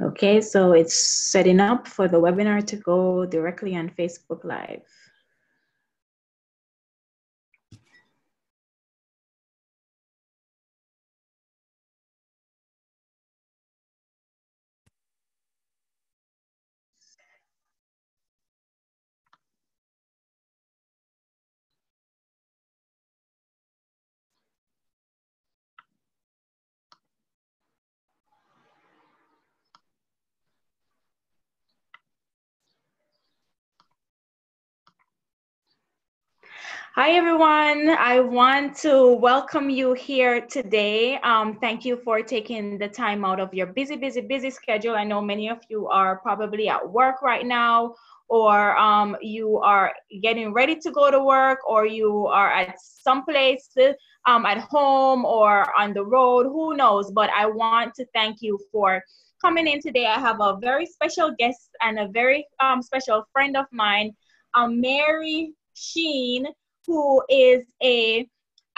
Okay, so it's setting up for the webinar to go directly on Facebook Live. Hi, everyone. I want to welcome you here today. Thank you for taking the time out of your busy schedule. I know many of you are probably at work right now, or you are getting ready to go to work, or you are at some place at home or on the road, who knows? But I want to thank you for coming in today. I have a very special guest and a very special friend of mine, Mary Cheyne, who is an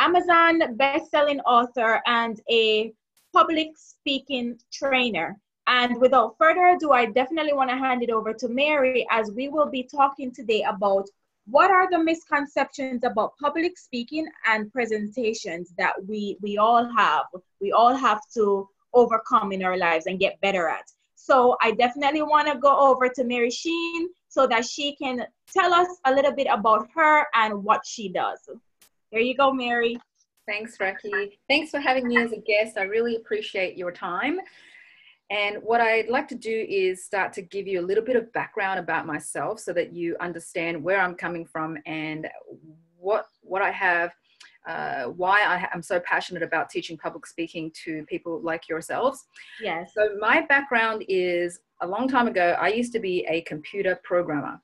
Amazon best-selling author and a public speaking trainer. And without further ado, I definitely want to hand it over to Mary, as we will be talking today about what are the misconceptions about public speaking and presentations that we all have. We all have to overcome in our lives and get better at. So I definitely want to go over to Mary Cheyne so that she can tell us a little bit about her and what she does. There you go, Mary. Thanks, Raki. Thanks for having me as a guest. I really appreciate your time. And what I'd like to do is start to give you a little bit of background about myself so that you understand where I'm coming from and what I have, why I'm so passionate about teaching public speaking to people like yourselves. Yes. So my background is, a long time ago, I used to be a computer programmer,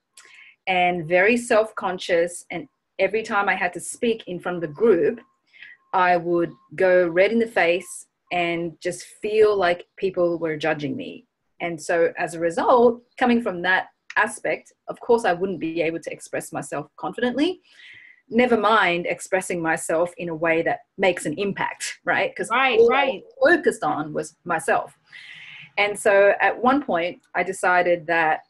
and very self-conscious, and every time I had to speak in front of the group, I would go red in the face and just feel like people were judging me. And so as a result, coming from that aspect, of course, I wouldn't be able to express myself confidently, never mind expressing myself in a way that makes an impact, right? Because all I focused on was myself. And so at one point, I decided that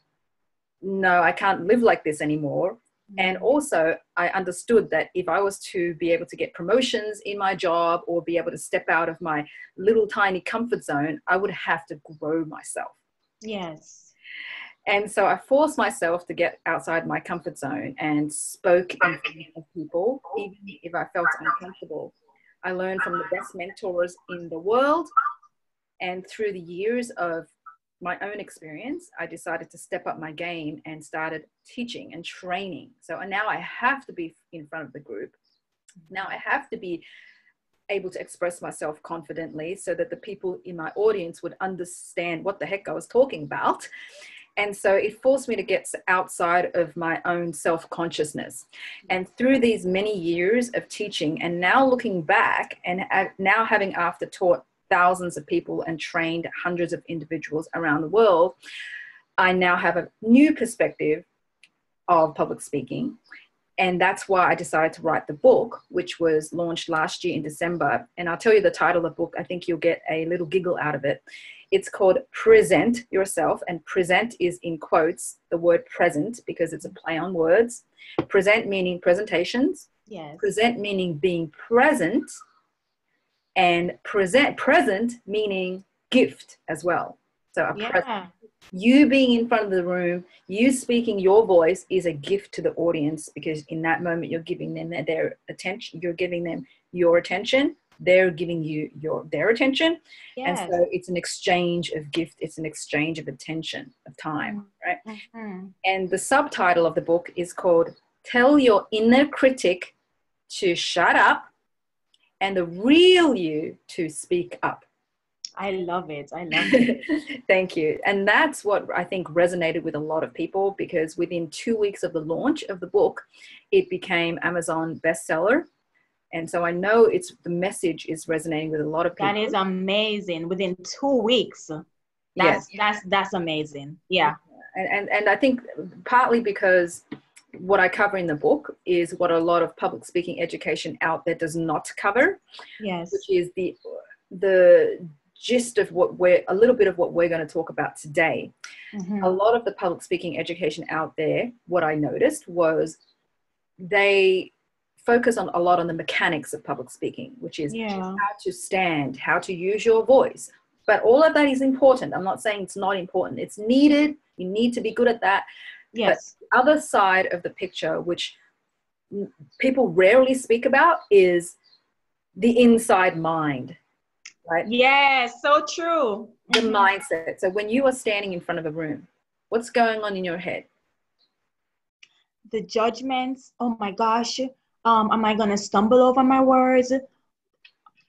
no, I can't live like this anymore. And also I understood that if I was to be able to get promotions in my job or be able to step out of my little tiny comfort zone, I would have to grow myself. Yes. And so I forced myself to get outside my comfort zone and spoke in front of people, even if I felt uncomfortable. I learned from the best mentors in the world, and through the years of my own experience, I decided to step up my game and started teaching and training. So now I have to be in front of the group. Now I have to be able to express myself confidently so that the people in my audience would understand what the heck I was talking about. And so it forced me to get outside of my own self-consciousness. And through these many years of teaching, and now looking back and now having after taught thousands of people and trained hundreds of individuals around the world, I now have a new perspective of public speaking. And that's why I decided to write the book, which was launched last year in December. And I'll tell you the title of the book. I think you'll get a little giggle out of it. It's called Present Yourself, and present is in quotes, the word present, because it's a play on words. Present meaning presentations. Yes. Present meaning being present. And present meaning gift as well. So a present. You being in front of the room, you speaking your voice is a gift to the audience, because in that moment you're giving them their attention. You're giving them your attention. They're giving you their attention. Yes. And so it's an exchange of gift. It's an exchange of attention, of time, right? Mm-hmm. And the subtitle of the book is called Tell Your Inner Critic to Shut Up and the real you to speak up. I love it. I love it. Thank you. And that's what I think resonated with a lot of people, because within 2 weeks of the launch of the book, it became Amazon bestseller. And so I know the message is resonating with a lot of people. That is amazing. Within 2 weeks. Yes. That's amazing. Yeah. And I think partly because what I cover in the book is what a lot of public speaking education out there does not cover. Yes. Which is the gist of what we're, a little bit of what we're going to talk about today. Mm-hmm. A lot of the public speaking education out there, what I noticed was they focus on a lot on the mechanics of public speaking, which is how to stand, how to use your voice. But all of that is important. I'm not saying it's not important. It's needed. You need to be good at that. Yes. But the other side of the picture, which people rarely speak about, is the inside mind. Right? Yes, so true. The mindset. So when you are standing in front of a room, what's going on in your head? The judgments. Oh my gosh, am I going to stumble over my words?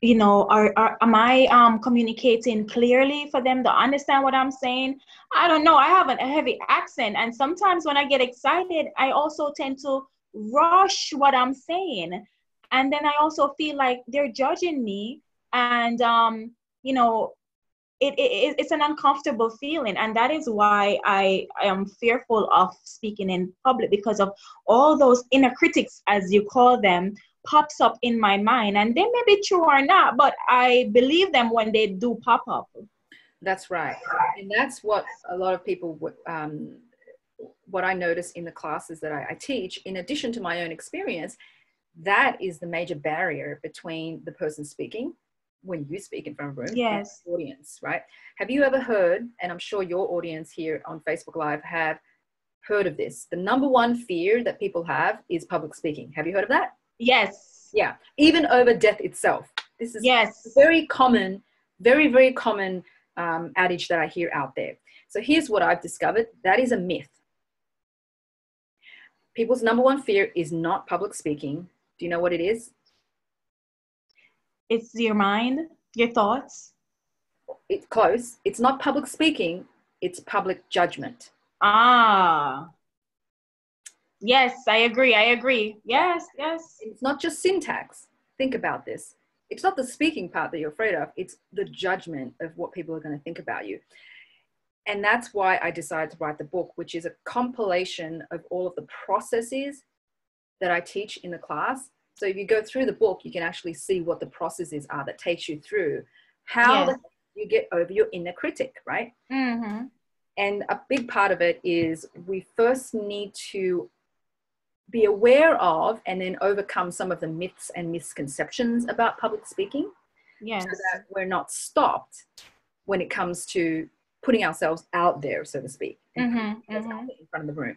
You know, am I communicating clearly for them to understand what I'm saying? I don't know. I have a heavy accent, and sometimes when I get excited, I also tend to rush what I'm saying, and then I also feel like they're judging me. And, you know, it's an uncomfortable feeling. And that is why I am fearful of speaking in public, because of all those inner critics, as you call them, pops up in my mind. And they may be true or not, but I believe them when they do pop up. That's right. And that's what a lot of people, what I notice in the classes that I teach, in addition to my own experience, that is the major barrier between the person speaking when you speak in front of a room, yes, and the audience, right? Have you ever heard, and I'm sure your audience here on Facebook Live have heard of this, the number one fear that people have is public speaking. Have you heard of that? Yes. Yeah. Even over death itself. This is very common, very, very common adage that I hear out there. So here's what I've discovered. That is a myth. People's number one fear is not public speaking. Do you know what it is? It's your mind, your thoughts. It's close. It's not public speaking. It's public judgment. Ah. Yes, I agree. I agree. Yes, yes. It's not just syntax. Think about this. It's not the speaking part that you're afraid of. It's the judgment of what people are going to think about you. And that's why I decided to write the book, which is a compilation of all of the processes that I teach in the class. So if you go through the book, you can actually see what the processes are that takes you through how you get over your inner critic, right? Mm-hmm. And a big part of it is we first need to be aware of and then overcome some of the myths and misconceptions about public speaking, so that we're not stopped when it comes to putting ourselves out there, so to speak, in front of the room.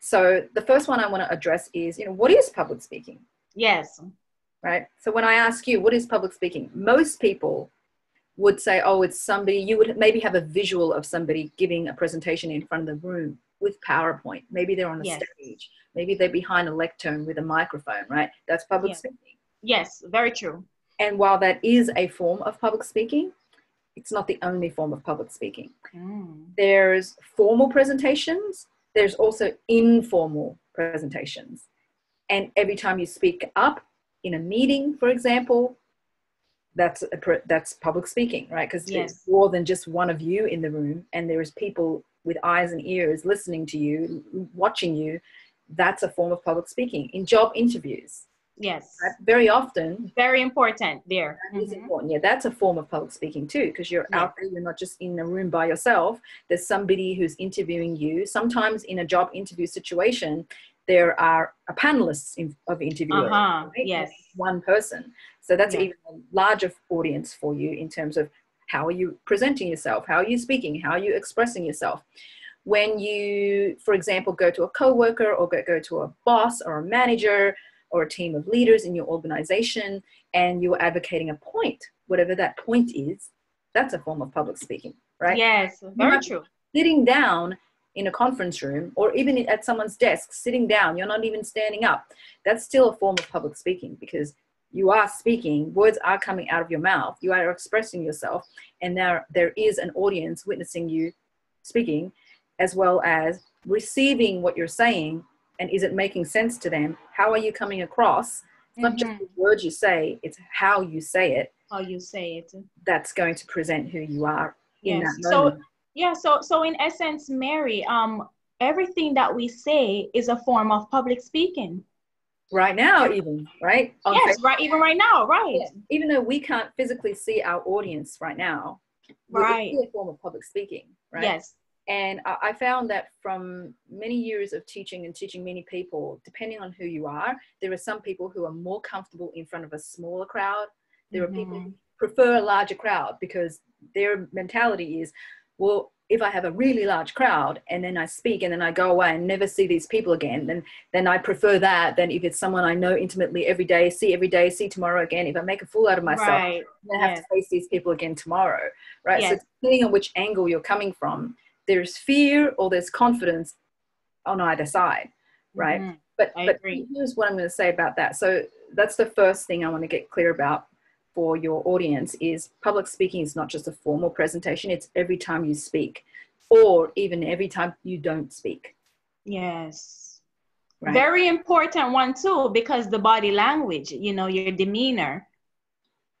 So the first one I want to address is, you know, what is public speaking? Yes. Right. So when I ask you, what is public speaking? Most people would say, oh, it's somebody, you would maybe have a visual of somebody giving a presentation in front of the room with PowerPoint. Maybe they're on a stage. Maybe they're behind a lectern with a microphone, right? That's public speaking. Yes, very true. And while that is a form of public speaking, it's not the only form of public speaking. There's formal presentations. There's also informal presentations. And every time you speak up in a meeting, for example, that's public speaking, right? Because it's more than just one of you in the room, and there is people with eyes and ears listening to you, watching you. That's a form of public speaking. In job interviews. Yes. Very often. Very important there. That is important. Yeah, that's a form of public speaking too, because you're out there, you're not just in a room by yourself. There's somebody who's interviewing you. Sometimes in a job interview situation, there are a panelists of interviewers. Right? Yes. One person. So that's even a larger audience for you in terms of how are you presenting yourself? How are you speaking? How are you expressing yourself? When you, for example, go to a coworker or go to a boss or a manager, or a team of leaders in your organization, and you're advocating a point, whatever that point is, that's a form of public speaking, right? Yes, very true. Sitting down in a conference room or even at someone's desk, sitting down, you're not even standing up. That's still a form of public speaking because you are speaking, words are coming out of your mouth, you are expressing yourself, and there is an audience witnessing you speaking as well as receiving what you're saying. And is it making sense to them? How are you coming across? It's not just the words you say, it's how you say it. How you say it. That's going to present who you are in that moment. So in essence, Mary, everything that we say is a form of public speaking. Right now, even, right? Yes, right, even right now, right. Even though we can't physically see our audience right now, right, a form of public speaking, right? Yes. And I found that from many years of teaching and teaching many people, depending on who you are, there are some people who are more comfortable in front of a smaller crowd. There mm-hmm. are people who prefer a larger crowd because their mentality is, well, if I have a really large crowd and then I speak and then I go away and never see these people again, then I prefer that than if it's someone I know intimately every day, see tomorrow again. If I make a fool out of myself, right. then I have to face these people again tomorrow, right? Yes. So depending on which angle you're coming from, there's fear or there's confidence on either side, right? Mm-hmm. But here's what I'm going to say about that. So that's the first thing I want to get clear about for your audience is public speaking is not just a formal presentation. It's every time you speak or even every time you don't speak. Yes. Right? Very important one too, because the body language, you know, your demeanor.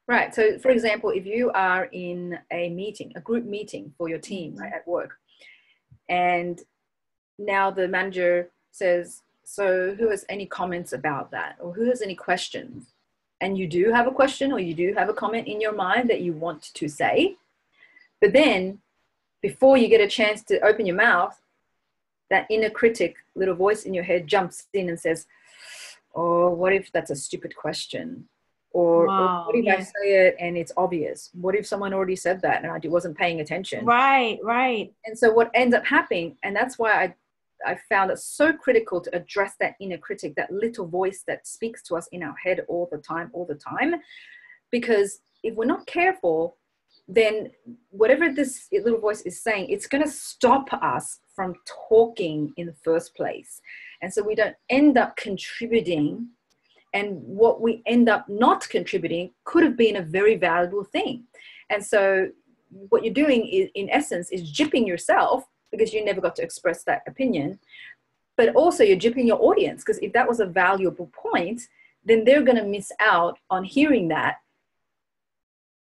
Right. So for example, if you are in a meeting, a group meeting for your team right, at work, and now the manager says, so who has any comments about that? Or who has any questions? And you do have a question or you do have a comment in your mind that you want to say. But then before you get a chance to open your mouth, that inner critic, little voice in your head jumps in and says, oh, what if that's a stupid question? Or, wow, or what if I say it and it's obvious? What if someone already said that and I wasn't paying attention? Right, right. And so what ends up happening, and that's why I found it so critical to address that inner critic, that little voice that speaks to us in our head all the time. Because if we're not careful, then whatever this little voice is saying, it's going to stop us from talking in the first place. And so we don't end up contributing. And what we end up not contributing could have been a very valuable thing. And so what you're doing is, in essence, is gypping yourself because you never got to express that opinion, but also you're gypping your audience because if that was a valuable point, then they're going to miss out on hearing that.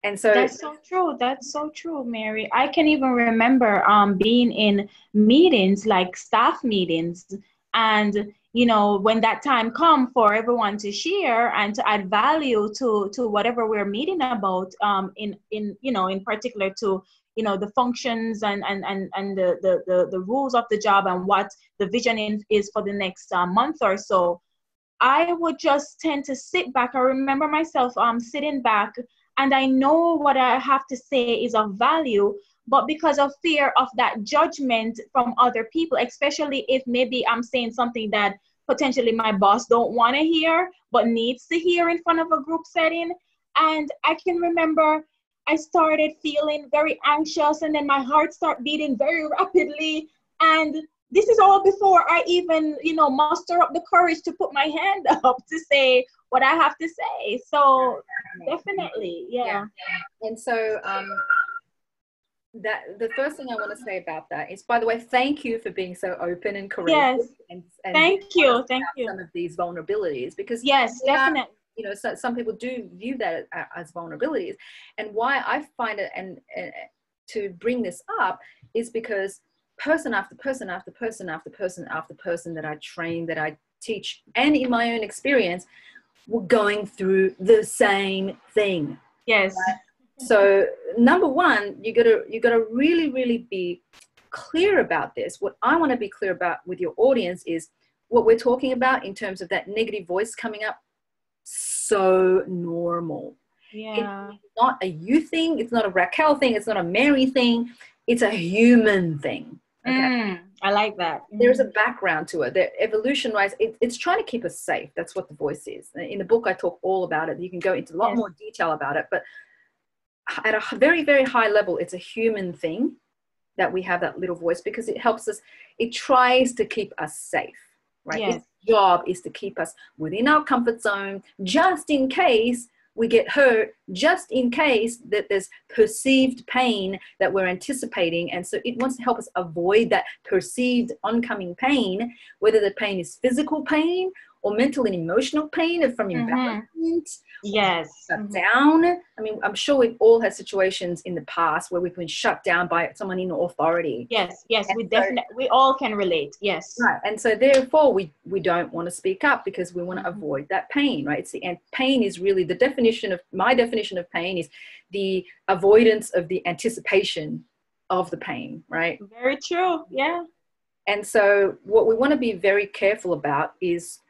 And so that's so true. That's so true, Mary. I can even remember being in meetings, like staff meetings, and you know, when that time comes for everyone to share and to add value to whatever we're meeting about, in particular to, you know, the functions and the rules of the job and what the vision is for the next month or so, I would just tend to sit back. I remember myself sitting back, and I know what I have to say is of value, but because of fear of that judgment from other people, especially if maybe I'm saying something that potentially my boss don't want to hear, but needs to hear in front of a group setting. And I can remember I started feeling very anxious, and then my heart started beating very rapidly. And this is all before I even, you know, muster up the courage to put my hand up to say what I have to say. So definitely, yeah. And so, that the first thing I want to say about that is, by the way, thank you for being so open and courageous. Yes. And thank you. Some of these vulnerabilities, because yes, definitely. You know, so some people do view that as vulnerabilities, and why I find it and to bring this up is because person after person that I train, that I teach, and in my own experience, we're going through the same thing. Yes. Right? So number one, you gotta really, really be clear about this. What I want to be clear about with your audience is what we're talking about in terms of that negative voice coming up. So normal. Yeah. It's not a you thing. It's not a Raquel thing. It's not a Mary thing. It's a human thing. Okay? I like that. There's a background to it. The evolution-wise, it's trying to keep us safe. That's what the voice is. In the book, I talk all about it. You can go into a lot more detail about it, but at a very, very high level, it's a human thing that we have that little voice because it helps us. It tries to keep us safe, right? Yes. Its job is to keep us within our comfort zone, just in case we get hurt, just in case that there's perceived pain that we're anticipating. And so it wants to help us avoid that perceived oncoming pain, whether the pain is physical pain or mental and emotional pain from embarrassment, yes, shut down. I mean, I'm sure we've all had situations in the past where we've been shut down by someone in authority. Yes, yes, and we definitely, we all can relate. Yes, right. And so therefore, we don't want to speak up because we want to avoid that pain, right? It's the, and pain is really the definition of, my definition of pain is the avoidance of the anticipation of the pain, right? Very true. Yeah. And so what we want to be very careful about is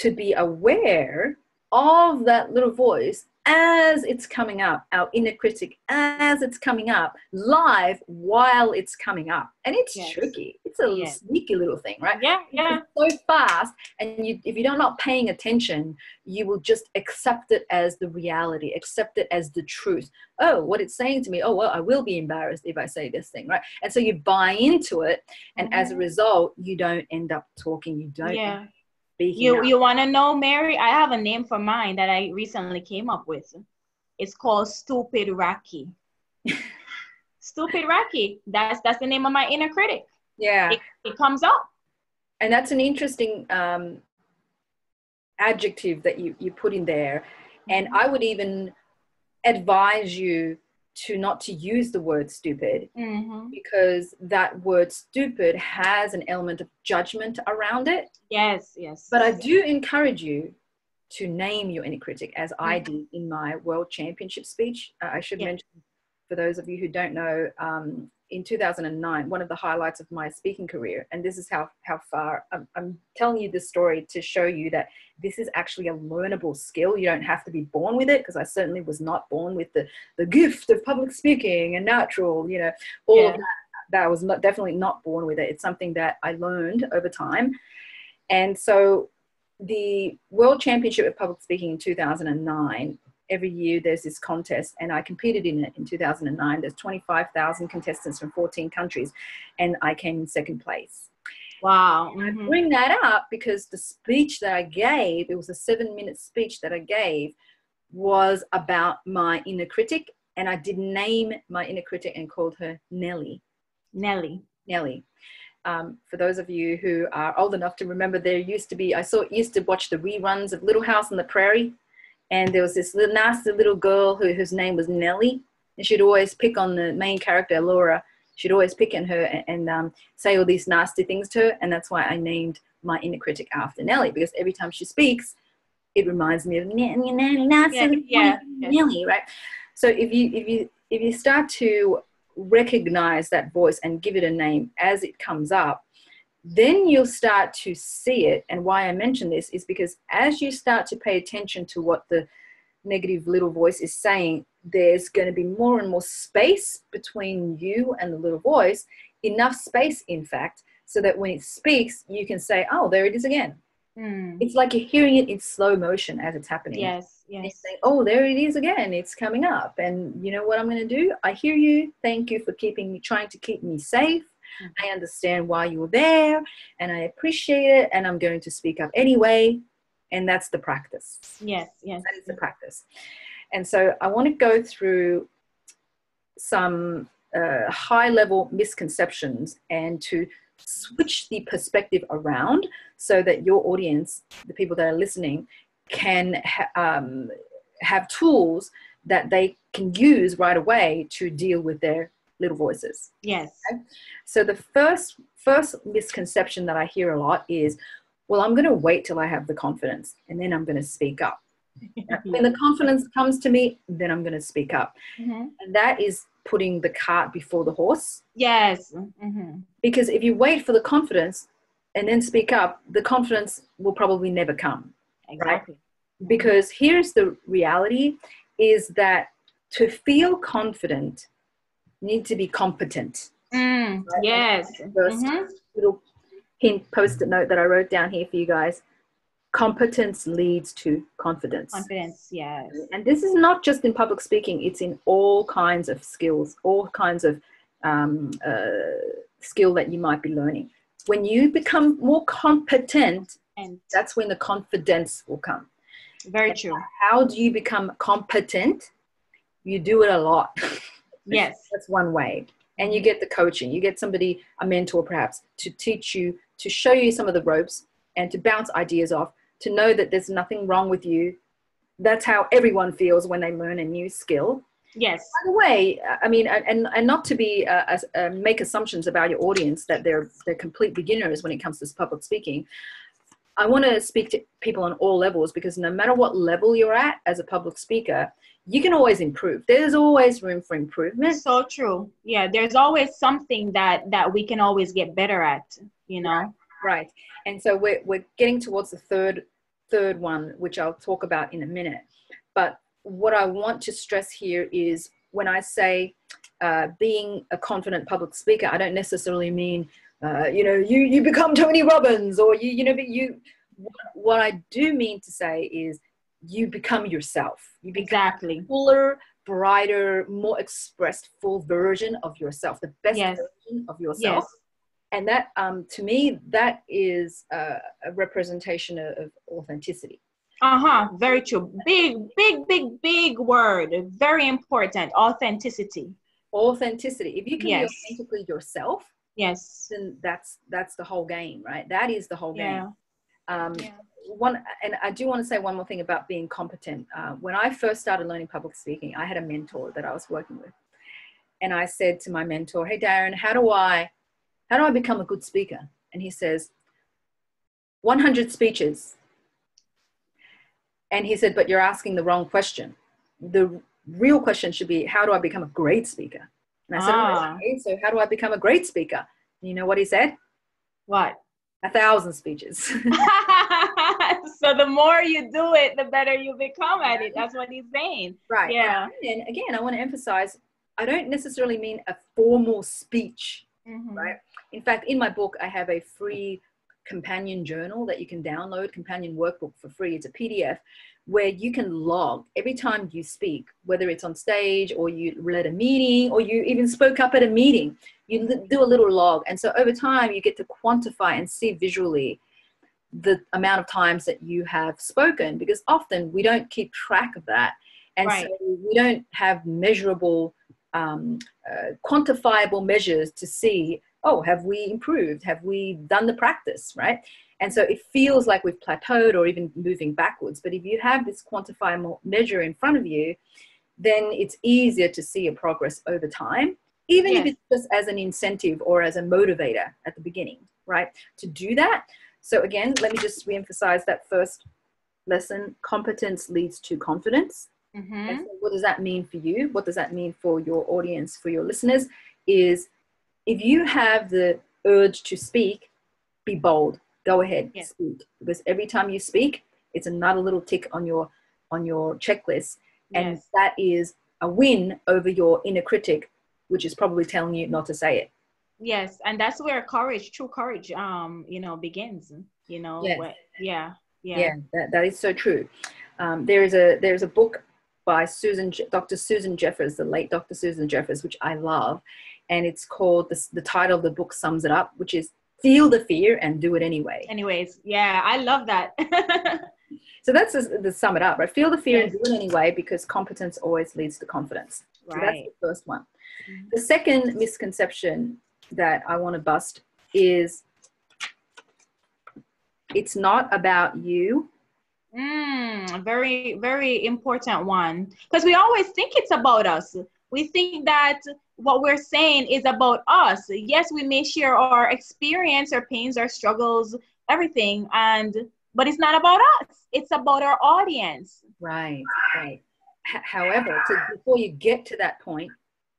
to be aware of that little voice as it's coming up, our inner critic, as it's coming up live while it's coming up. And it's tricky. It's a sneaky little thing, right? Yeah, yeah. It's so fast. And you, if you're not paying attention, you will just accept it as the reality, accept it as the truth. Oh, what it's saying to me, oh, well, I will be embarrassed if I say this thing, right? And so you buy into it. And as a result, you don't end up talking. You don't end up speaking up. You want to know, Mary? I have a name for mine that I recently came up with. It's called Stupid Raki. Stupid Raki. That's the name of my inner critic. Yeah. It comes up. And that's an interesting adjective that you put in there. And I would even advise you to not to use the word stupid, because that word stupid has an element of judgment around it. Yes, yes. But I do encourage you to name your inner critic, as I did in my World Championship speech. I should mention, for those of you who don't know, in 2009, one of the highlights of my speaking career, and this is how far, I'm telling you this story to show you that this is actually a learnable skill. You don't have to be born with it, because I certainly was not born with the gift of public speaking and natural, you know, all of that. I was not, definitely not born with it. It's something that I learned over time. And so the World Championship of Public Speaking in 2009, every year there's this contest, and I competed in it in 2009. There's 25,000 contestants from 14 countries, and I came in second place. Wow. And I bring that up because the speech that I gave, it was a 7-minute speech that I gave, was about my inner critic, and I did name my inner critic and called her Nellie. Nellie. Nellie. For those of you who are old enough to remember, there used to be, used to watch the reruns of Little House on the Prairie. And there was this little, nasty little girl whose name was Nellie. And she'd always pick on the main character, Laura. She'd always pick on her and say all these nasty things to her. And that's why I named my inner critic after Nellie, because every time she speaks, it reminds me of Nellie, right? So if you start to recognize that voice and give it a name as it comes up, then you'll start to see it. And why I mention this is because as you start to pay attention to what the negative little voice is saying, there's going to be more and more space between you and the little voice, enough space, in fact, so that when it speaks, you can say, oh, there it is again. It's like you're hearing it in slow motion as it's happening. Yes, yes. And saying, oh, there it is again. It's coming up. And you know what I'm going to do? I hear you. Thank you for trying to keep me safe. I understand why you were there, and I appreciate it, and I'm going to speak up anyway. And that's the practice. Yes, yes. That is the practice. And so I want to go through some high-level misconceptions and to switch the perspective around so that your audience, the people that are listening, can have tools that they can use right away to deal with their little voices. Yes. Okay? So the first misconception that I hear a lot is, well, I'm going to wait till I have the confidence and then I'm going to speak up. When the confidence comes to me, then I'm going to speak up. And that is putting the cart before the horse. Yes. Because if you wait for the confidence and then speak up, the confidence will probably never come. Exactly. Right? Because here's the reality is that to feel confident, need to be competent. Right? Yes. First little hint post-it note that I wrote down here for you guys. Competence leads to confidence. Confidence, yes. And this is not just in public speaking. It's in all kinds of skills, all kinds of skill that you might be learning. When you become more competent, and that's when the confidence will come. Very true. How do you become competent? You do it a lot. Yes. That's one way. And you get the coaching. You get somebody, a mentor perhaps, to teach you, to show you some of the ropes and to bounce ideas off to know that there's nothing wrong with you. That's how everyone feels when they learn a new skill. Yes. By the way, I mean, and not to be make assumptions about your audience that they're complete beginners when it comes to public speaking. I want to speak to people on all levels, because no matter what level you're at as a public speaker, you can always improve. There's always room for improvement. So true. Yeah, there's always something that we can always get better at, you know. Right. Right. And so we're getting towards the third one, which I'll talk about in a minute. But what I want to stress here is, when I say being a confident public speaker, I don't necessarily mean you know, you become Tony Robbins, or what I do mean to say is you become yourself. You become exactly fuller, brighter, more expressed, full version of yourself, the best yes. version of yourself. Yes. And that, to me, that is a representation of authenticity. Uh-huh. Very true. Big, big, big, big word. Very important. Authenticity. Authenticity. If you can yes. be authentically yourself, yes, then that's the whole game, right? That is the whole game. Yeah. Yeah. And I do want to say one more thing about being competent. When I first started learning public speaking, I had a mentor that I was working with. And I said to my mentor, "Hey, Darren, how do I become a good speaker?" And he says, 100 speeches. And he said, "But you're asking the wrong question. The real question should be, how do I become a great speaker?" And I said, "Okay, so how do I become a great speaker?" And you know what he said? What? 1,000 speeches. So the more you do it, the better you become at it. That's what he's saying. Right. Yeah. And again, I want to emphasize, I don't necessarily mean a formal speech, mm-hmm. right? In fact, in my book, I have a free companion journal that you can download, companion workbook for free. It's a PDF where you can log every time you speak, whether it's on stage or you led a meeting or you even spoke up at a meeting. You do a little log, and so over time you get to quantify and see visually the amount of times that you have spoken, because often we don't keep track of that, and right. so we don't have measurable quantifiable measures to see, oh, have we improved? Have we done the practice, right? And so it feels like we've plateaued or even moving backwards. But if you have this quantifiable measure in front of you, then it's easier to see a progress over time, even yes. if it's just as an incentive or as a motivator at the beginning, right, to do that. So again, let me just reemphasize that first lesson, competence leads to confidence. Mm-hmm. And so what does that mean for you? What does that mean for your audience, for your listeners, is if you have the urge to speak, be bold. Go ahead, yeah. speak. Because every time you speak, it's another little tick on your checklist. And yes. that is a win over your inner critic, which is probably telling you not to say it. Yes. And that's where courage, true courage, you know, begins, you know. Yes. Where, yeah. Yeah. Yeah. That is so true. There is a book by Dr. Susan Jeffers, the late Dr. Susan Jeffers, which I love. And it's called, the title of the book sums it up, which is Feel the Fear and Do It Anyway. Anyways, yeah, I love that. So that's the sum it up, right? Feel the fear yes. and do it anyway, because competence always leads to confidence. Right. So that's the first one. Mm-hmm. The second misconception that I want to bust is it's not about you. Very, very important one. Because we always think it's about us. We think that what we're saying is about us. Yes, we may share our experience, our pains, our struggles, everything, but it's not about us. It's about our audience. Right, right. However, before you get to that point,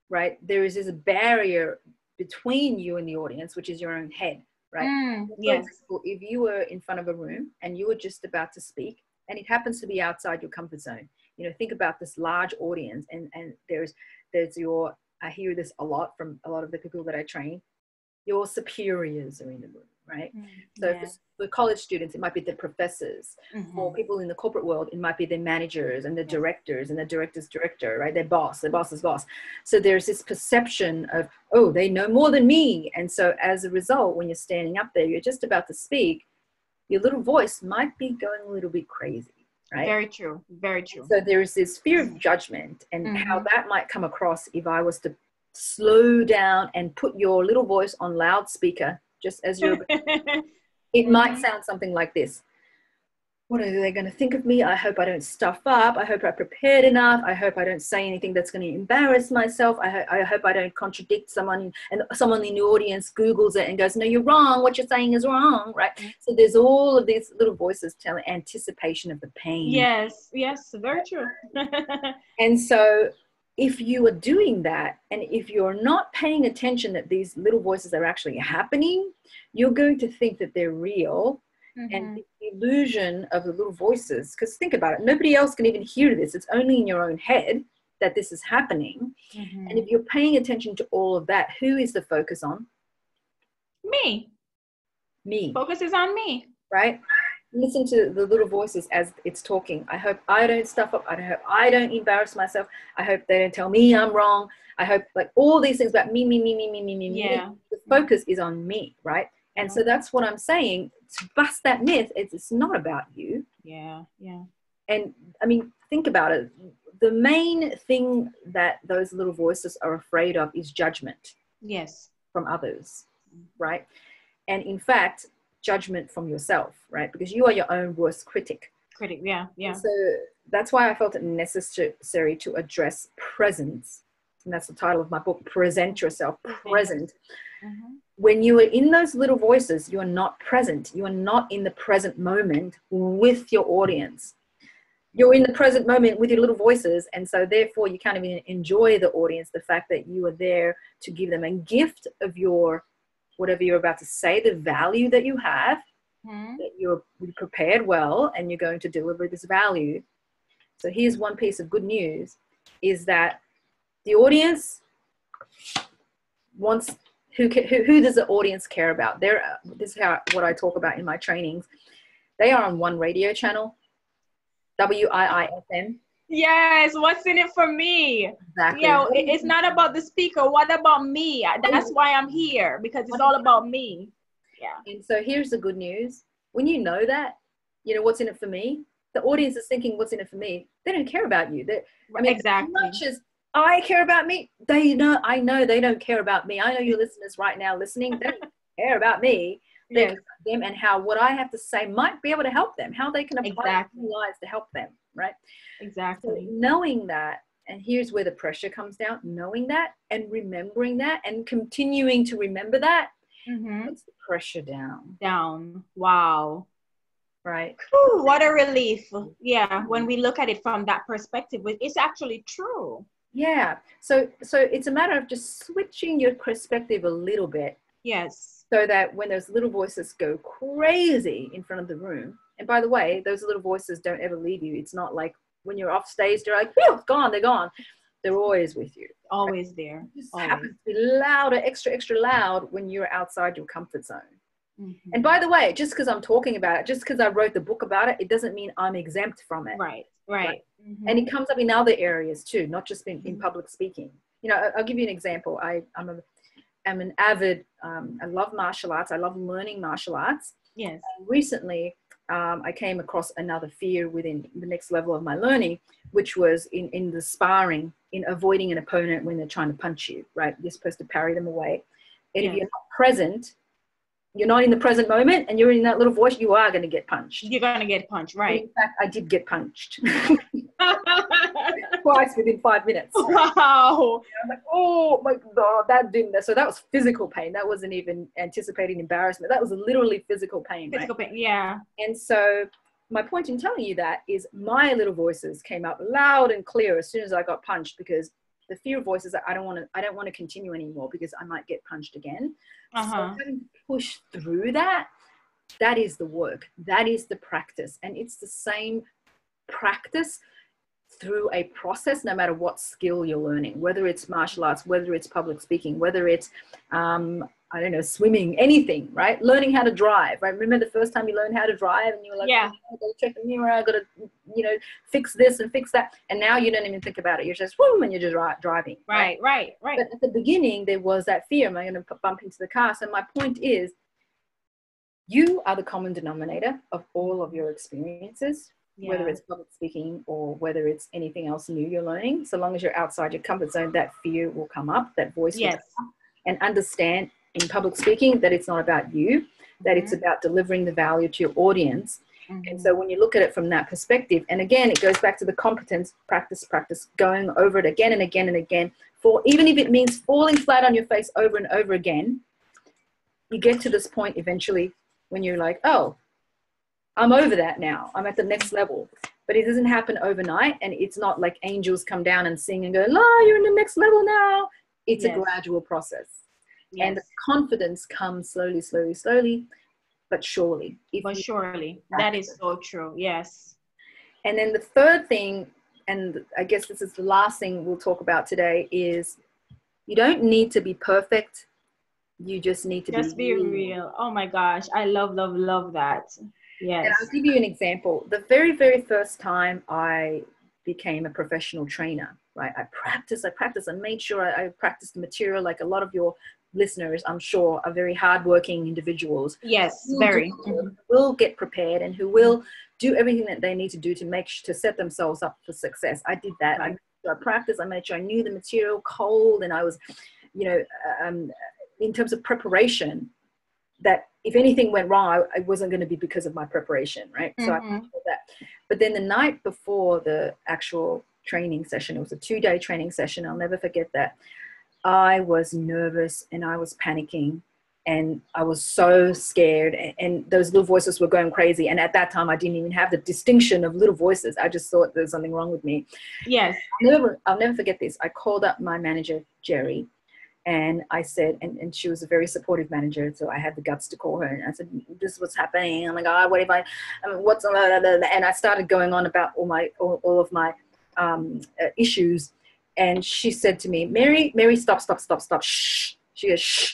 right, there is this barrier between you and the audience, which is your own head, right? Yes. If you were in front of a room and you were just about to speak, and it happens to be outside your comfort zone, you know, think about this large audience, and there's your, I hear this a lot from a lot of the people that I train, your superiors are in the room, right? So yeah. for college students, it might be the professors, mm-hmm. or people in the corporate world, it might be their managers and their yes. directors and their director's director, right? Their boss, their boss's boss. So there's this perception of, oh, they know more than me. And so as a result, when you're standing up there, you're just about to speak, your little voice might be going a little bit crazy. Right? Very true. Very true. So there is this fear of judgment, and mm-hmm. how that might come across if I was to slow down and put your little voice on loudspeaker, just as you're, it might sound something like this. what are they going to think of me? I hope I don't stuff up. I hope I prepared enough. I hope I don't say anything that's going to embarrass myself. I hope I don't contradict someone, and someone in the audience Googles it and goes, no, you're wrong. What you're saying is wrong, right? So there's all of these little voices telling anticipation of the pain. Yes, yes, very true. And so if you are doing that, and if you're not paying attention that these little voices are actually happening, you're going to think that they're real. Mm-hmm. And the illusion of the little voices, because think about it, nobody else can even hear this. It's only in your own head that this is happening. Mm-hmm. And if you're paying attention to all of that, who is the focus on? Me. Me. Focus is on me. Right? Listen to the little voices as it's talking. I hope I don't stuff up. I hope I don't embarrass myself. I hope they don't tell me I'm wrong. I hope, like, all these things about me. Yeah. The focus is on me, right? And so that's what I'm saying. To bust that myth, it's not about you. Yeah, yeah. And I mean, think about it. The main thing that those little voices are afraid of is judgment. Yes. From others, right? And in fact, judgment from yourself, right? Because you are your own worst critic. Critic, yeah, yeah. And so that's why I felt it necessary to address presence. And that's the title of my book, Present Yourself, Present. Mm-hmm. When you are in those little voices, you are not present. You are not in the present moment with your audience. You're in the present moment with your little voices, and so therefore you can't even enjoy the audience, the fact that you are there to give them a gift of your, whatever you're about to say, the value that you have, mm-hmm. that you're prepared well, and you're going to deliver this value. So here's one piece of good news, is that the audience wants... Who does the audience care about? This is what I talk about in my trainings. They are on one radio channel, WIIFM. Yes, what's in it for me? Exactly. You know, it's not about the speaker. What about me? That's why I'm here, because it's all about me. Yeah. And so here's the good news. When you know that, you know, what's in it for me? The audience is thinking, what's in it for me? They don't care about you. I mean, exactly. As much as I care about me, I know they don't care about me. I know your listeners right now listening, they don't care about me. They care about them, and how what I have to say might be able to help them, how they can apply their lives to help them, right? Exactly. So knowing that, and here's where the pressure comes down, knowing that and remembering that and continuing to remember that, mm-hmm. puts the pressure down. Down. Wow. Right. Ooh, what a relief. Yeah, when we look at it from that perspective, it's actually true. Yeah. So it's a matter of just switching your perspective a little bit. Yes. So that when those little voices go crazy in front of the room, and by the way, those little voices don't ever leave you. It's not like when you're off stage, they're like, phew, gone, they're gone. They're always with you. Always there. It just happens to be louder, extra, extra loud when you're outside your comfort zone. Mm-hmm. And by the way, just because I'm talking about it, just because I wrote the book about it, it doesn't mean I'm exempt from it. Right, right. Mm-hmm. And it comes up in other areas too, not just in public speaking. You know, I'll give you an example. I'm an avid, I love martial arts. I love learning martial arts. Yes. And recently, I came across another fear within the next level of my learning, which was in the sparring, in avoiding an opponent when they're trying to punch you, right? You're supposed to parry them away. And if you're not present, you're not in the present moment, and you're in that little voice, you are going to get punched. You're going to get punched, right. In fact, I did get punched. Twice within 5 minutes. Wow. I'm like, oh my God, that didn't. So that was physical pain. That wasn't even anticipating embarrassment. That was literally physical pain. Physical pain, yeah. And so my point in telling you that is my little voices came up loud and clear as soon as I got punched, because the fear of voices that I don't want to continue anymore because I might get punched again. Uh-huh. So having to push through that is the work. That is the practice. And it's the same practice through a process, no matter what skill you're learning, whether it's martial arts, whether it's public speaking, whether it's, I don't know, swimming, anything, right? Learning how to drive, right? Remember the first time you learned how to drive and you were like, yeah, oh, I've got to check the mirror, I've got to, you know, fix this and fix that. And now you don't even think about it. You're just, boom, and you're just driving. Right. But at the beginning, there was that fear, am I going to bump into the car? So my point is, you are the common denominator of all of your experiences, whether it's public speaking or whether it's anything else new you're learning. So long as you're outside your comfort zone, that fear will come up, that voice will come up, and understand in public speaking that it's not about you, that it's about delivering the value to your audience. Mm-hmm. And so when you look at it from that perspective, and again, it goes back to the competence, practice, going over it again and again and again. For even if it means falling flat on your face over and over again, you get to this point eventually when you're like, oh, I'm over that now. I'm at the next level. But it doesn't happen overnight, and it's not like angels come down and sing and go, la, you're in the next level now. It's a gradual process. Yes. And the confidence comes slowly, slowly, slowly, but surely. That is so true. Yes. And then the third thing, and I guess this is the last thing we'll talk about today, is you don't need to be perfect. You just need to just be real. Oh my gosh. I love, love, love that. Yes. And I'll give you an example. The very, very first time I became a professional trainer, right? I practiced, and made sure I practiced the material. Like a lot of your listeners, I'm sure, are very hardworking individuals. Yes, very. Who will get prepared and who will do everything that they need to do to make sure to set themselves up for success. I did that. Right. I practiced. I made sure I knew the material cold, and I was, in terms of preparation, that if anything went wrong, it wasn't going to be because of my preparation, right? Mm-hmm. So I did that. But then the night before the actual training session, it was a 2-day training session. I'll never forget that. I was nervous and I was panicking and I was so scared, and those little voices were going crazy. And at that time, I didn't even have the distinction of little voices. I just thought there's something wrong with me. Yes. I'll never forget this. I called up my manager, Jerry, and I said, and she was a very supportive manager, so I had the guts to call her. And I said, this is what's happening. I'm like, oh, what if what's, and I started going on about all of my issues. And she said to me, Mary, stop. Shh. She goes, shh.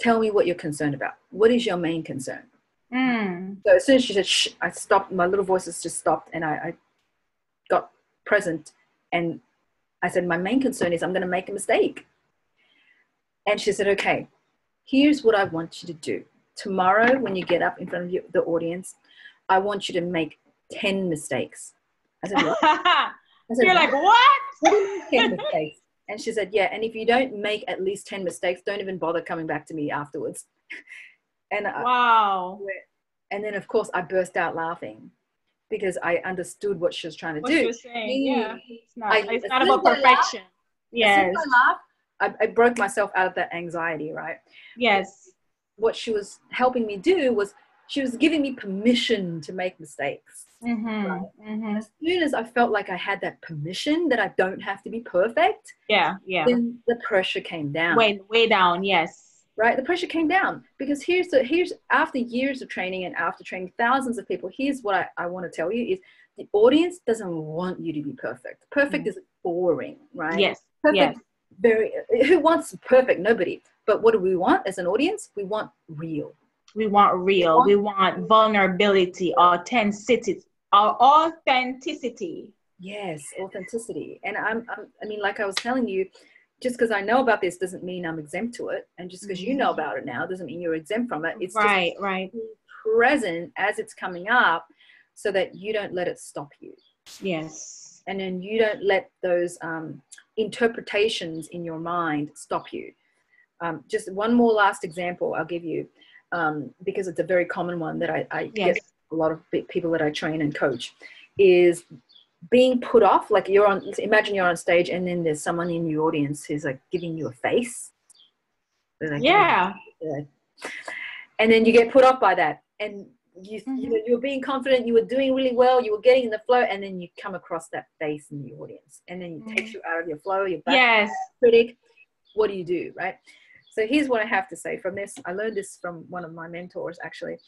Tell me what you're concerned about. What is your main concern? Mm. So as soon as she said, shh, I stopped. My little voices just stopped, and I got present. And I said, my main concern is I'm going to make a mistake. And she said, okay, here's what I want you to do. Tomorrow, when you get up in front of the audience, I want you to make 10 mistakes. I said, what? I said, you're what? Like, what? What do you mean 10 mistakes? And she said, yeah, and if you don't make at least 10 mistakes, don't even bother coming back to me afterwards. And wow. And then, of course, I burst out laughing, because I understood what she was trying to do. She was saying, yeah, it's not about perfection. Yes. I broke myself out of that anxiety, right? Yes. What she was helping me do was she was giving me permission to make mistakes. Mm-hmm, right? Mm-hmm. As soon as I felt like I had that permission that I don't have to be perfect, then the pressure came down. Way down, yes. Right? The pressure came down, because here's after years of training and after training thousands of people, here's what I want to tell you is the audience doesn't want you to be perfect. Perfect is boring, right? Yes, perfect. Yes. Who wants perfect? Nobody. But what do we want as an audience? We want real. We want vulnerability, authenticity. Yes, authenticity. And I mean, like I was telling you, just because I know about this doesn't mean I'm exempt to it, and just because you know about it now doesn't mean you're exempt from it. It's right. Be present as it's coming up, so that you don't let it stop you. Yes. And then you don't let those interpretations in your mind stop you. Just one more last example I'll give you, because it's a very common one that I get a lot of people that I train and coach, is being put off. Like imagine you're on stage, and then there's someone in your audience who's like giving you a face. Like, and then you get put off by that, and you were being confident, you were doing really well, you were getting in the flow, and then you come across that face in the audience, and then it takes you out of your flow, you're back critic. What do you do, right? So here's what I have to say from this. I learned this from one of my mentors, actually,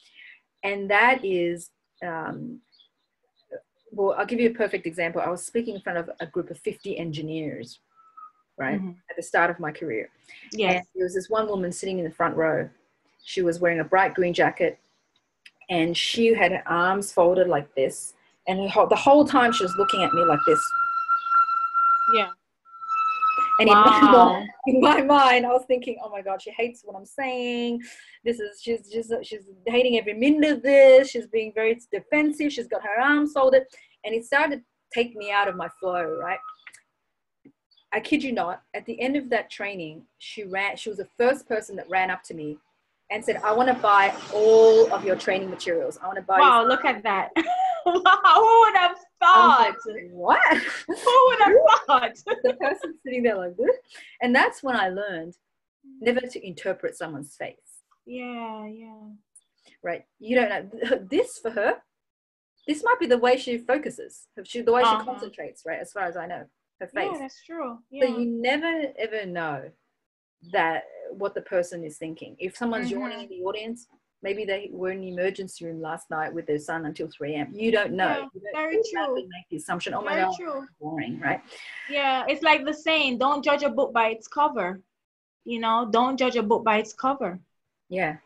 and that is, I'll give you a perfect example. I was speaking in front of a group of 50 engineers, right, at the start of my career. Yes. And there was this one woman sitting in the front row. She was wearing a bright green jacket, and she had her arms folded like this, and the whole time she was looking at me like this. Yeah. And in my mind, I was thinking, oh my God, she hates what I'm saying. She's hating every minute of this. She's being very defensive. She's got her arms folded, and it started to take me out of my flow, right? I kid you not, at the end of that training, she was the first person that ran up to me and said, I want to buy all of your training materials. I want to buy. Wow, look at that. Who would have thought? Like, what? Who would have thought? The person sitting there like this. And that's when I learned never to interpret someone's face. Yeah, yeah. Right. You don't know. This for her, this might be the way she focuses, the way she concentrates, right? As far as I know, her face. Yeah, that's true. Yeah. So you never, ever know that what the person is thinking. If someone's yawning in the audience, maybe they were in the emergency room last night with their son until 3 a.m. You don't know. Yeah, very true. Make the assumption, oh my God, it's boring, right? Yeah, it's like the saying, don't judge a book by its cover. You know, don't judge a book by its cover. Yeah,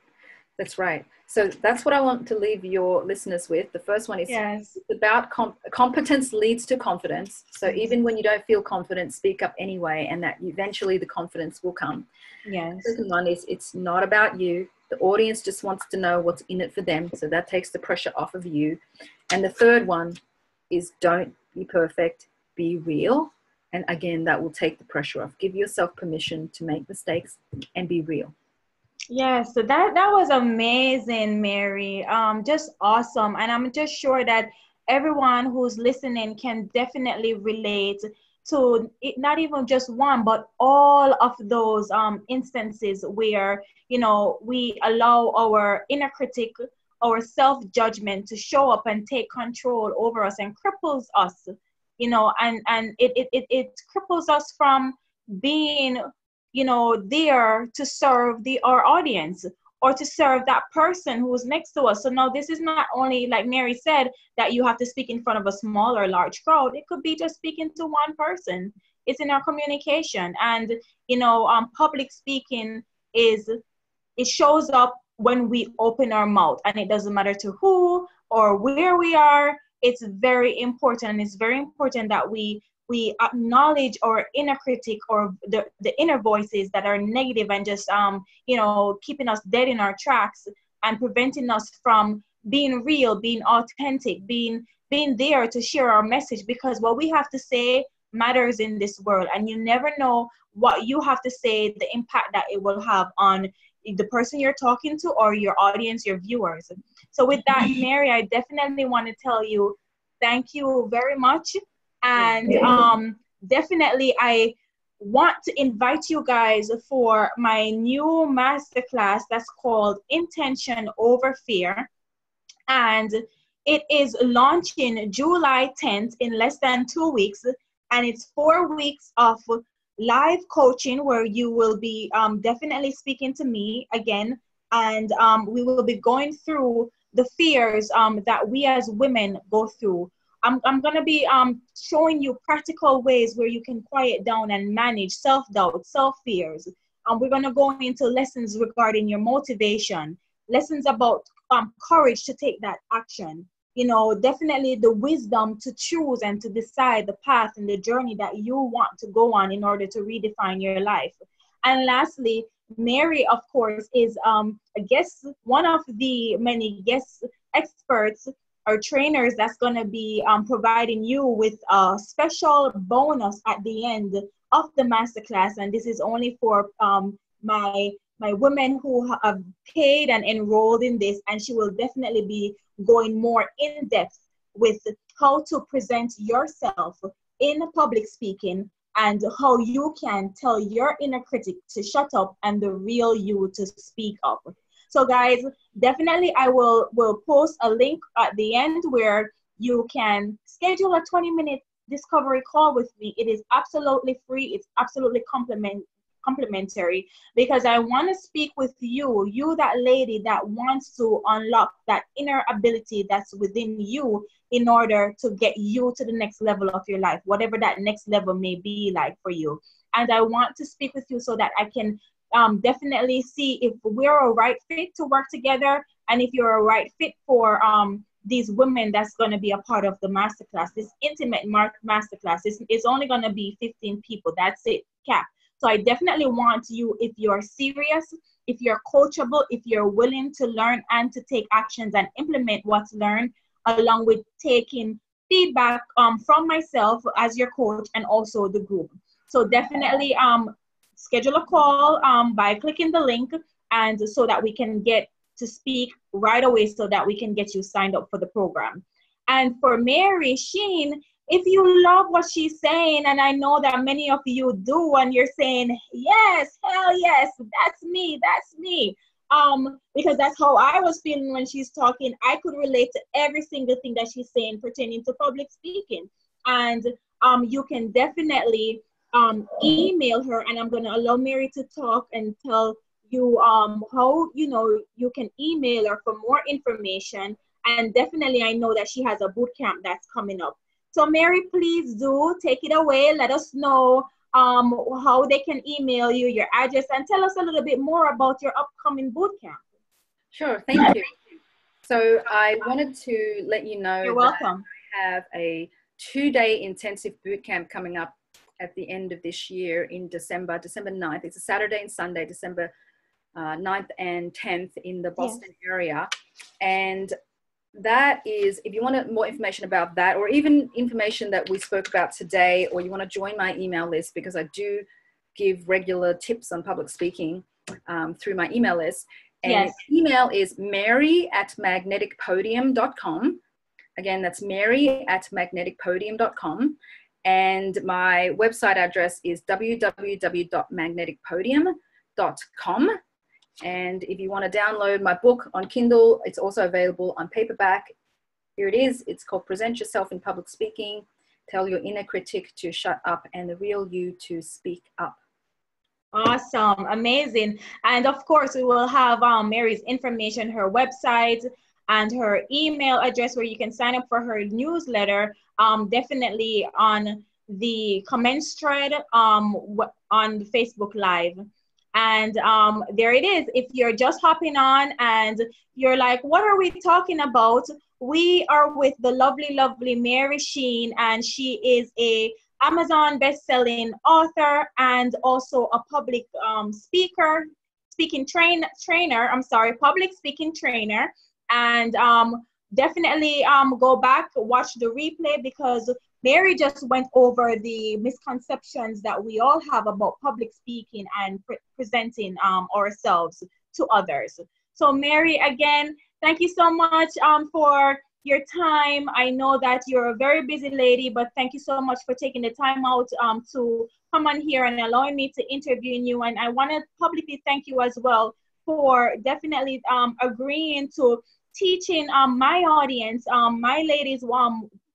that's right. So that's what I want to leave your listeners with. The first one is it's about competence leads to confidence. So even when you don't feel confident, speak up anyway, and that eventually the confidence will come. Yes. The second one is it's not about you. The audience just wants to know what's in it for them. So that takes the pressure off of you. And the third one is don't be perfect, be real. And again, that will take the pressure off. Give yourself permission to make mistakes and be real. Yeah, so that was amazing, Mary. Just awesome. And I'm just sure that everyone who's listening can definitely relate to it, not even just one, but all of those instances where, you know, we allow our inner critic, our self-judgment to show up and take control over us and cripples us, you know, and it cripples us from being, you know, there to serve our audience or to serve that person who's next to us. So now this is not only, like Mary said, that you have to speak in front of a small or large crowd. It could be just speaking to one person. It's in our communication. And, you know, public speaking it shows up when we open our mouth, and it doesn't matter to who or where we are. It's very important. And it's very important that we acknowledge our inner critic or the inner voices that are negative and just, you know, keeping us dead in our tracks and preventing us from being real, being authentic, being there to share our message, because what we have to say matters in this world. And you never know what you have to say, the impact that it will have on the person you're talking to or your audience, your viewers. So with that, Mary, I definitely want to tell you, thank you very much. And definitely I want to invite you guys for my new masterclass that's called Intention Over Fear. And it is launching July 10th in less than 2 weeks. And it's 4 weeks of live coaching where you will be definitely speaking to me again. And we will be going through the fears that we as women go through. I'm going to be showing you practical ways where you can quiet down and manage self-doubt, self-fears. We're going to go into lessons regarding your motivation, lessons about courage to take that action. You know, definitely the wisdom to choose and to decide the path and the journey that you want to go on in order to redefine your life. And lastly, Mary, of course, is a guest, one of the many guest experts or trainers that's going to be providing you with a special bonus at the end of the masterclass. And this is only for my women who have paid and enrolled in this. And she will definitely be going more in depth with how to present yourself in public speaking and how you can tell your inner critic to shut up and the real you to speak up. So guys, definitely I will post a link at the end where you can schedule a 20-minute discovery call with me. It is absolutely free. It's absolutely complimentary because I want to speak with you, that lady that wants to unlock that inner ability that's within you in order to get you to the next level of your life, whatever that next level may be like for you. And I want to speak with you so that I can definitely see if we're a right fit to work together, and if you're a right fit for these women that's going to be a part of the masterclass. This intimate masterclass is only going to be 15 people. That's it, cap. So I definitely want you, if you're serious, if you're coachable, if you're willing to learn and to take actions and implement what's learned, along with taking feedback from myself as your coach and also the group. So definitely schedule a call by clicking the link and so that we can get to speak right away so that we can get you signed up for the program. And for Mary Cheyne, if you love what she's saying, and I know that many of you do, and you're saying, yes, hell yes, that's me, because that's how I was feeling when she's talking. I could relate to every single thing that she's saying pertaining to public speaking. And you can definitely email her, and I'm going to allow Mary to talk and tell you how, you know, you can email her for more information. And definitely I know that she has a boot camp that's coming up. So Mary, please do take it away. Let us know how they can email you, your address, and tell us a little bit more about your upcoming bootcamp. Sure, thank you. So I wanted to let you know that I have a 2-day intensive bootcamp coming up at the end of this year in December, December 9th. It's a Saturday and Sunday, December 9th and 10th in the Boston area. And that is, if you want more information about that, or even information that we spoke about today, or you want to join my email list, because I do give regular tips on public speaking through my email list. And email is mary@magneticpodium.com. Again, that's mary@magneticpodium.com. And my website address is www.magneticpodium.com. And if you want to download my book on Kindle, it's also available on paperback. Here it is. It's called Present Yourself in Public Speaking. Tell your inner critic to shut up and the real you to speak up. Awesome. Amazing. And of course, we will have Mary's information, her website, and her email address where you can sign up for her newsletter, definitely on the comments thread on Facebook Live. And there it is. If you're just hopping on and you're like, what are we talking about? We are with the lovely, lovely Mary Cheyne, and she is a Amazon best-selling author and also a public public speaking trainer. And definitely go back, watch the replay, because Mary just went over the misconceptions that we all have about public speaking and presenting ourselves to others. So Mary, again, thank you so much for your time. I know that you're a very busy lady, but thank you so much for taking the time out to come on here and allowing me to interview you. And I want to publicly thank you as well for definitely agreeing to teaching my audience, my ladies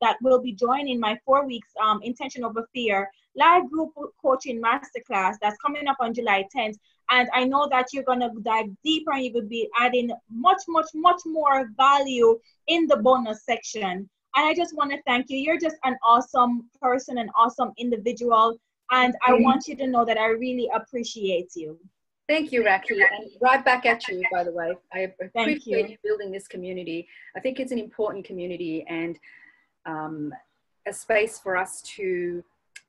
that will be joining my 4 weeks Intention Over Fear live group coaching masterclass that's coming up on July 10th. And I know that you're going to dive deeper, and you will be adding much, much, much more value in the bonus section. And I just want to thank you. You're just an awesome person, an awesome individual. And I want you to know that I really appreciate you. Thank you, Raki, and right back at you, by the way. I appreciate you building this community. I think it's an important community and a space for us to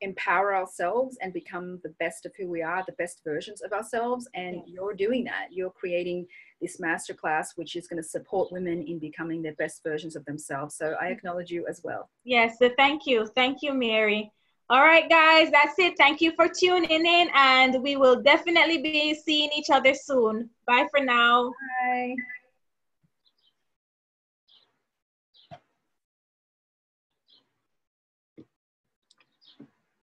empower ourselves and become the best of who we are, the best versions of ourselves, and you're doing that. You're creating this masterclass, which is going to support women in becoming their best versions of themselves, so I acknowledge you as well. Yes, so thank you. Thank you, Mary. All right, guys, that's it. Thank you for tuning in, and we will definitely be seeing each other soon. Bye for now. Bye.